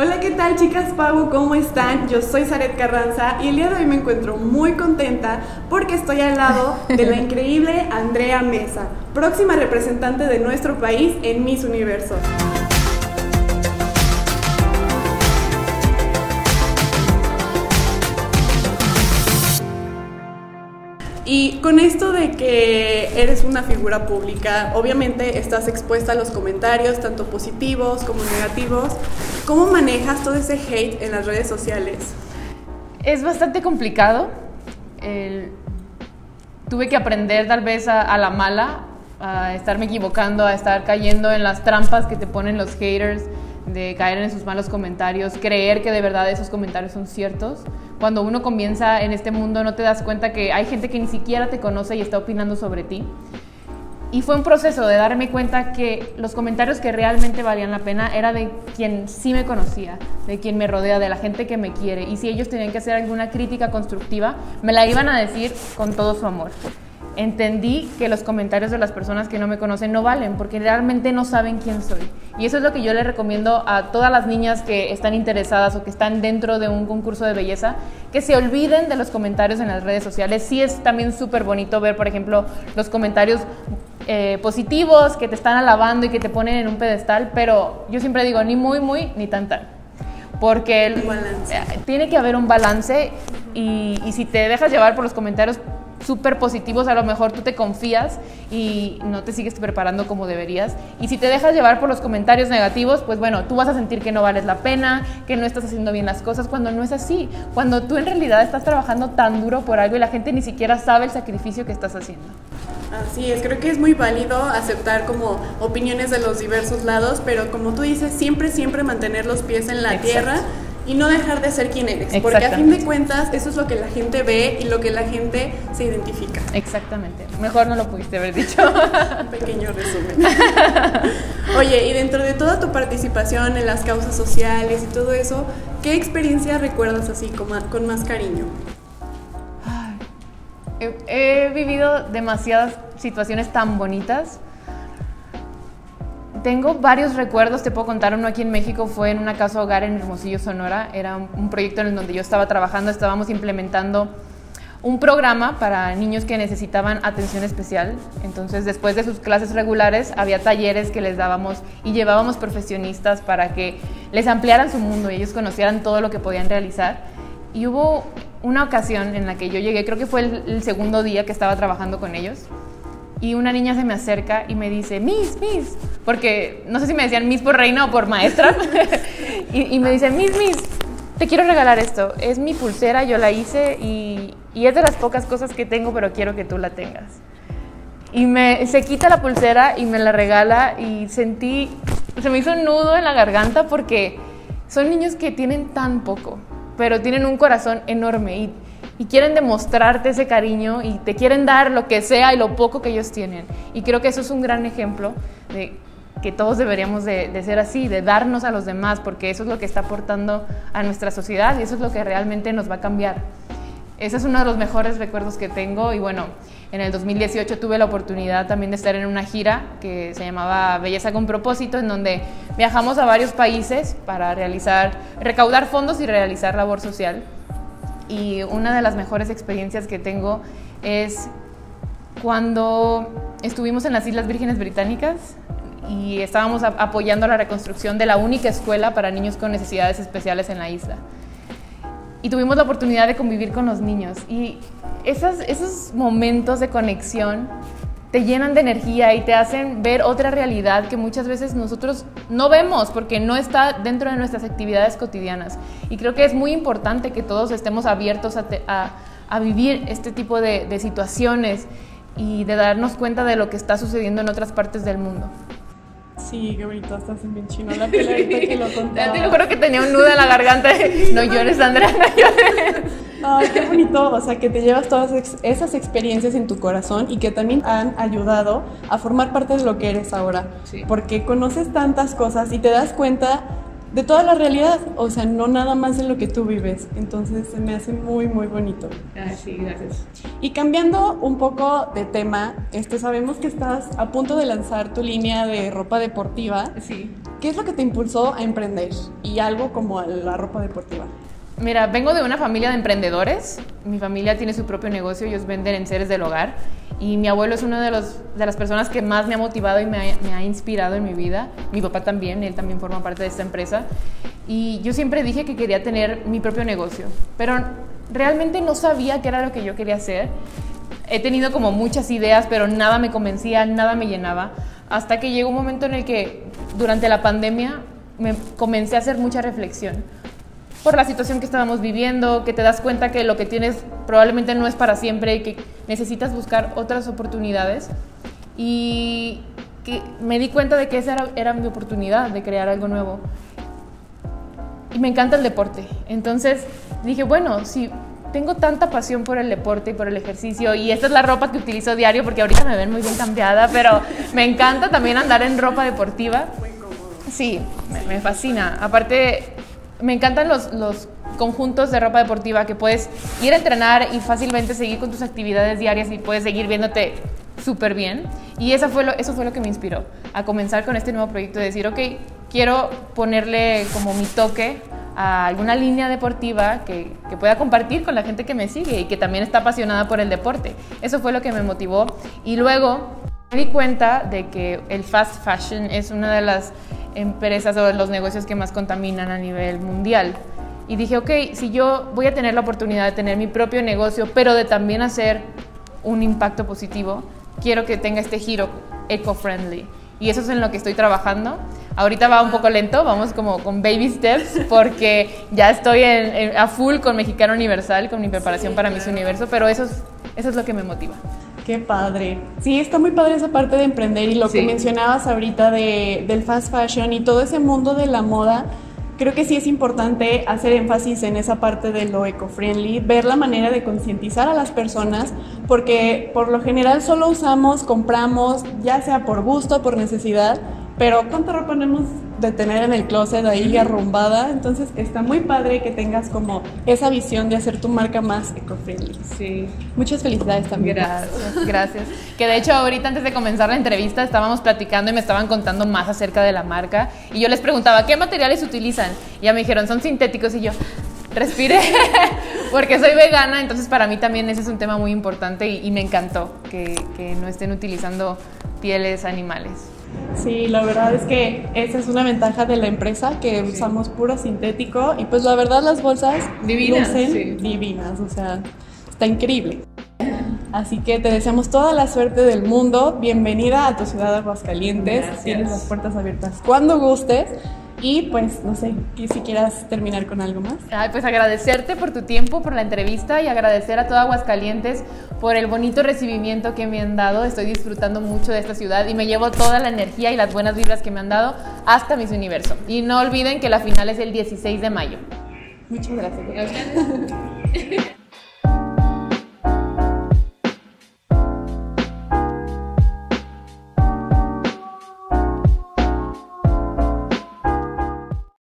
Hola, ¿qué tal, chicas? Pau, ¿cómo están? Yo soy Sareth Carranza y el día de hoy me encuentro muy contenta porque estoy al lado de la increíble Andrea Meza, próxima representante de nuestro país en Miss Universo. Y con esto de que eres una figura pública, obviamente estás expuesta a los comentarios, tanto positivos como negativos. ¿Cómo manejas todo ese hate en las redes sociales? Es bastante complicado. Tuve que aprender tal vez a la mala, a estarme equivocando, a estar cayendo en las trampas que te ponen los haters, de caer en sus malos comentarios, creer que de verdad esos comentarios son ciertos. Cuando uno comienza en este mundo no te das cuenta que hay gente que ni siquiera te conoce y está opinando sobre ti. Y fue un proceso de darme cuenta que los comentarios que realmente valían la pena era de quien sí me conocía, de quien me rodea, de la gente que me quiere. Y si ellos tenían que hacer alguna crítica constructiva, me la iban a decir con todo su amor. Entendí que los comentarios de las personas que no me conocen no valen, porque realmente no saben quién soy. Y eso es lo que yo les recomiendo a todas las niñas que están interesadas o que están dentro de un concurso de belleza, que se olviden de los comentarios en las redes sociales. Sí es también súper bonito ver, por ejemplo, los comentarios positivos que te están alabando y que te ponen en un pedestal, pero yo siempre digo ni muy, muy, ni tan, tan. Porque tiene que haber un balance y si te dejas llevar por los comentarios súper positivos, a lo mejor tú te confías y no te sigues preparando como deberías. Y si te dejas llevar por los comentarios negativos, pues bueno, tú vas a sentir que no vales la pena, que no estás haciendo bien las cosas, cuando no es así. Cuando tú en realidad estás trabajando tan duro por algo y la gente ni siquiera sabe el sacrificio que estás haciendo. Así es, creo que es muy válido aceptar como opiniones de los diversos lados, pero como tú dices, siempre, siempre mantener los pies en la tierra. Y no dejar de ser quien eres, porque a fin de cuentas eso es lo que la gente ve y lo que la gente se identifica. Exactamente, mejor no lo pudiste haber dicho. Un pequeño resumen. Oye, y dentro de toda tu participación en las causas sociales y todo eso, ¿qué experiencia recuerdas así con más cariño? He vivido demasiadas situaciones tan bonitas. Tengo varios recuerdos, te puedo contar uno aquí en México, fue en una casa hogar en Hermosillo, Sonora. Era un proyecto en donde yo estaba trabajando, estábamos implementando un programa para niños que necesitaban atención especial. Entonces, después de sus clases regulares, había talleres que les dábamos y llevábamos profesionistas para que les ampliaran su mundo y ellos conocieran todo lo que podían realizar. Y hubo una ocasión en la que yo llegué, creo que fue el segundo día que estaba trabajando con ellos. Y una niña se me acerca y me dice, Miss, Miss, porque no sé si me decían Miss por reina o por maestra, y me dice, Miss, Miss, te quiero regalar esto, es mi pulsera, yo la hice y es de las pocas cosas que tengo, pero quiero que tú la tengas. Y se quita la pulsera y me la regala y se me hizo un nudo en la garganta porque son niños que tienen tan poco, pero tienen un corazón enorme y quieren demostrarte ese cariño y te quieren dar lo que sea y lo poco que ellos tienen. Y creo que eso es un gran ejemplo de que todos deberíamos de ser así, de darnos a los demás, porque eso es lo que está aportando a nuestra sociedad y eso es lo que realmente nos va a cambiar. Ese es uno de los mejores recuerdos que tengo. Y bueno, en el 2018 tuve la oportunidad también de estar en una gira que se llamaba Belleza con Propósito, en donde viajamos a varios países para recaudar fondos y realizar labor social. Y una de las mejores experiencias que tengo es cuando estuvimos en las Islas Vírgenes Británicas y estábamos apoyando la reconstrucción de la única escuela para niños con necesidades especiales en la isla. Y tuvimos la oportunidad de convivir con los niños. Y esos momentos de conexión te llenan de energía y te hacen ver otra realidad que muchas veces nosotros no vemos porque no está dentro de nuestras actividades cotidianas. Y creo que es muy importante que todos estemos abiertos a vivir este tipo de situaciones y de darnos cuenta de lo que está sucediendo en otras partes del mundo. Sí, qué bonito, estás en bien chino la piel ahorita que lo contaba. Yo creo que tenía un nudo en la garganta. No llores, Andrea, no llores. Ay, qué bonito, o sea, que te llevas todas esas experiencias en tu corazón y que también han ayudado a formar parte de lo que eres ahora. Sí. Porque conoces tantas cosas y te das cuenta de toda la realidad, o sea, no nada más de lo que tú vives. Entonces se me hace muy, muy bonito. Ah, sí, gracias. Y cambiando un poco de tema, sabemos que estás a punto de lanzar tu línea de ropa deportiva. Sí. ¿Qué es lo que te impulsó a emprender? Y algo como la ropa deportiva. Mira, vengo de una familia de emprendedores. Mi familia tiene su propio negocio, ellos venden enseres del hogar. Y mi abuelo es una de las personas que más me ha motivado y me ha inspirado en mi vida. Mi papá también, él también forma parte de esta empresa. Y yo siempre dije que quería tener mi propio negocio, pero realmente no sabía qué era lo que yo quería hacer. He tenido como muchas ideas, pero nada me convencía, nada me llenaba. Hasta que llegó un momento en el que, durante la pandemia, me comencé a hacer mucha reflexión por la situación que estábamos viviendo, que te das cuenta que lo que tienes probablemente no es para siempre y que necesitas buscar otras oportunidades. Y que me di cuenta de que esa era mi oportunidad de crear algo nuevo. Y me encanta el deporte. Entonces dije, bueno, si tengo tanta pasión por el deporte y por el ejercicio, y esta es la ropa que utilizo diario porque ahorita me ven muy bien cambiada, pero me encanta también andar en ropa deportiva. Muy cómodo. Sí, me fascina. Aparte, me encantan los conjuntos de ropa deportiva que puedes ir a entrenar y fácilmente seguir con tus actividades diarias y puedes seguir viéndote súper bien. Y eso fue lo que me inspiró a comenzar con este nuevo proyecto de decir, ok, quiero ponerle como mi toque a alguna línea deportiva que pueda compartir con la gente que me sigue y que también está apasionada por el deporte. Eso fue lo que me motivó. Y luego me di cuenta de que el fast fashion es una de las empresas o los negocios que más contaminan a nivel mundial. Y dije, ok, si yo voy a tener la oportunidad de tener mi propio negocio, pero de también hacer un impacto positivo, quiero que tenga este giro eco-friendly. Y eso es en lo que estoy trabajando. Ahorita va un poco lento, vamos como con baby steps, porque ya estoy a full con Mexicana Universal, con mi preparación para Miss Universo, pero eso es lo que me motiva. ¡Qué padre! Sí, está muy padre esa parte de emprender y lo que mencionabas ahorita del fast fashion y todo ese mundo de la moda. Creo que sí es importante hacer énfasis en esa parte de lo eco-friendly, ver la manera de concientizar a las personas, porque por lo general solo usamos, compramos, ya sea por gusto, por necesidad, pero ¿cuánta ropa no hemos de tener en el closet ahí arrumbada? Entonces está muy padre que tengas como esa visión de hacer tu marca más eco-friendly. Sí. Muchas felicidades también. Gracias, gracias. Que de hecho ahorita antes de comenzar la entrevista estábamos platicando y me estaban contando más acerca de la marca y yo les preguntaba, ¿qué materiales utilizan? Y ya me dijeron, son sintéticos y yo respiré porque soy vegana, entonces para mí también ese es un tema muy importante y me encantó que no estén utilizando pieles animales. Sí, la verdad es que esa es una ventaja de la empresa, que usamos puro sintético y pues la verdad las bolsas divinas, lucen divinas, o sea, está increíble. Así que te deseamos toda la suerte del mundo, bienvenida a tu ciudad de Aguascalientes, tienes las puertas abiertas cuando gustes. Y pues, no sé, si quieras terminar con algo más. Ay, pues agradecerte por tu tiempo, por la entrevista y agradecer a todo Aguascalientes por el bonito recibimiento que me han dado. Estoy disfrutando mucho de esta ciudad y me llevo toda la energía y las buenas vibras que me han dado hasta Miss Universo. Y no olviden que la final es el 16 de mayo. Muchas gracias.